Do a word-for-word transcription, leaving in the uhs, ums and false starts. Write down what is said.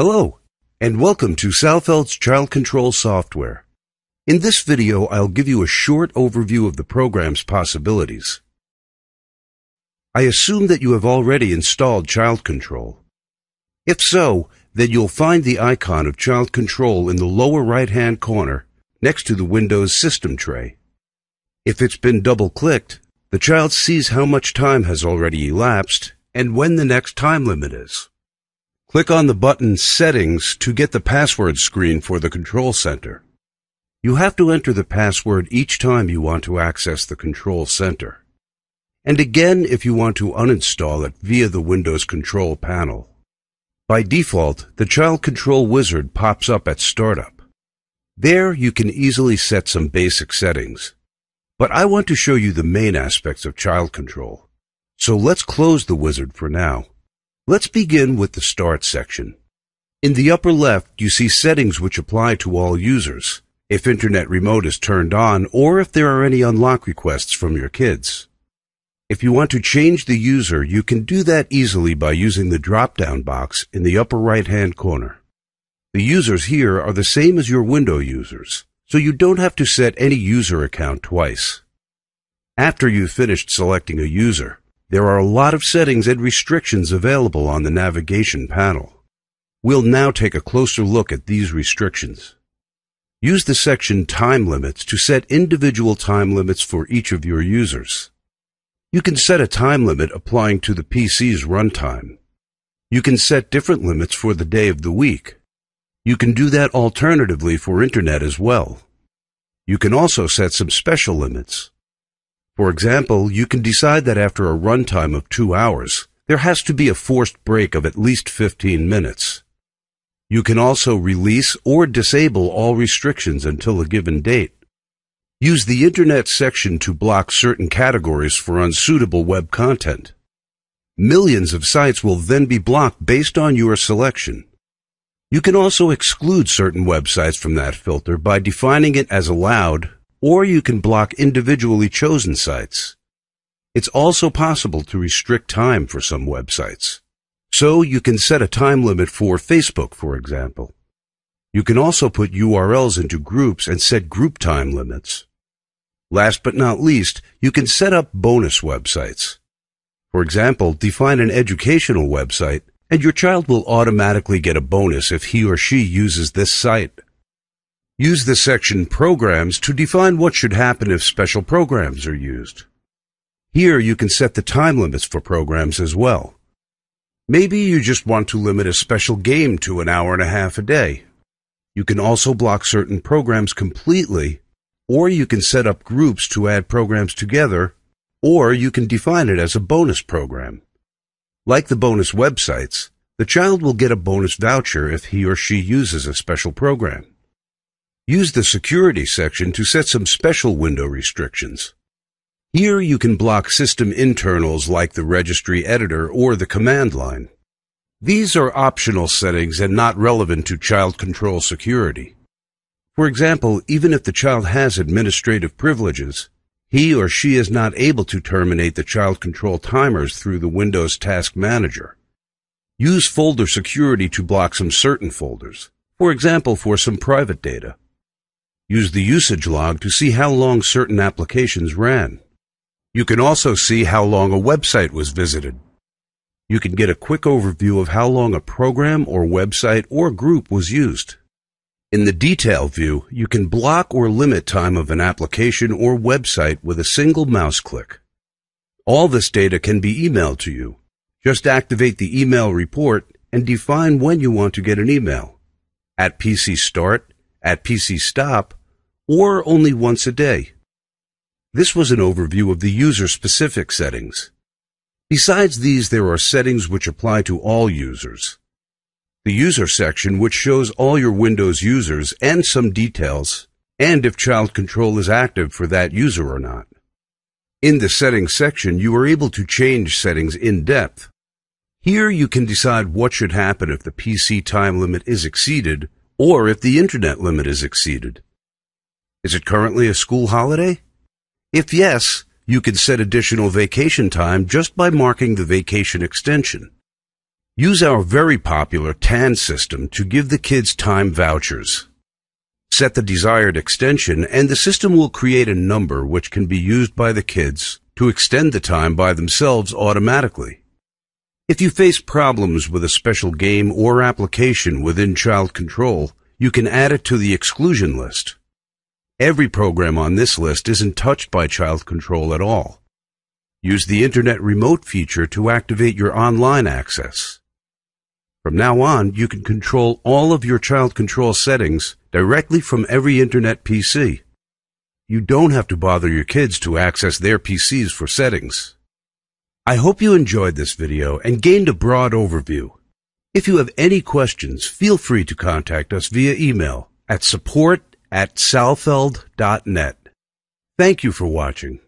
Hello, and welcome to Salfeld's Child Control software. In this video, I'll give you a short overview of the program's possibilities. I assume that you have already installed Child Control. If so, then you'll find the icon of Child Control in the lower right-hand corner next to the Windows system tray. If it's been double-clicked, the child sees how much time has already elapsed and when the next time limit is. Click on the button Settings to get the password screen for the Control Center. You have to enter the password each time you want to access the Control Center, and again if you want to uninstall it via the Windows Control Panel. By default, the Child Control Wizard pops up at startup. There you can easily set some basic settings, but I want to show you the main aspects of Child Control, so let's close the wizard for now. Let's begin with the Start section. In the upper left, you see settings which apply to all users, if Internet Remote is turned on or if there are any unlock requests from your kids. If you want to change the user, you can do that easily by using the drop-down box in the upper right-hand corner. The users here are the same as your window users, so you don't have to set any user account twice. After you've finished selecting a user, there are a lot of settings and restrictions available on the navigation panel. We'll now take a closer look at these restrictions. Use the section Time Limits to set individual time limits for each of your users. You can set a time limit applying to the P C's runtime. You can set different limits for the day of the week. You can do that alternatively for Internet as well. You can also set some special limits. For example, you can decide that after a runtime of two hours, there has to be a forced break of at least fifteen minutes. You can also release or disable all restrictions until a given date. Use the Internet section to block certain categories for unsuitable web content. Millions of sites will then be blocked based on your selection. You can also exclude certain websites from that filter by defining it as allowed, or you can block individually chosen sites. It's also possible to restrict time for some websites. So you can set a time limit for Facebook, for example. You can also put U R Ls into groups and set group time limits. Last but not least, you can set up bonus websites. For example, define an educational website, and your child will automatically get a bonus if he or she uses this site. Use the section Programs to define what should happen if special programs are used. Here you can set the time limits for programs as well. Maybe you just want to limit a special game to an hour and a half a day. You can also block certain programs completely, or you can set up groups to add programs together, or you can define it as a bonus program. Like the bonus websites, the child will get a bonus voucher if he or she uses a special program. Use the Security section to set some special window restrictions. Here you can block system internals like the registry editor or the command line. These are optional settings and not relevant to Child Control security. For example, even if the child has administrative privileges, he or she is not able to terminate the Child Control timers through the Windows Task Manager. Use folder security to block some certain folders, for example for some private data. Use the usage log to see how long certain applications ran. You can also see how long a website was visited. You can get a quick overview of how long a program or website or group was used. In the Detail view, you can block or limit time of an application or website with a single mouse click. All this data can be emailed to you. Just activate the email report and define when you want to get an email. At P C start, at P C stop, or only once a day. This was an overview of the user-specific settings. Besides these, there are settings which apply to all users. The User section, which shows all your Windows users and some details, and if Child Control is active for that user or not. In the Settings section, you are able to change settings in depth. Here you can decide what should happen if the P C time limit is exceeded, or if the Internet limit is exceeded. Is it currently a school holiday? If yes, you can set additional vacation time just by marking the vacation extension. Use our very popular TAN system to give the kids time vouchers. Set the desired extension, and the system will create a number which can be used by the kids to extend the time by themselves automatically. If you face problems with a special game or application within Child Control, you can add it to the exclusion list. Every program on this list isn't touched by Child Control at all. Use the Internet Remote feature to activate your online access. From now on, you can control all of your Child Control settings directly from every Internet P C. You don't have to bother your kids to access their P Cs for settings. I hope you enjoyed this video and gained a broad overview. If you have any questions, feel free to contact us via email at support at salfeld dot net. Thank you for watching.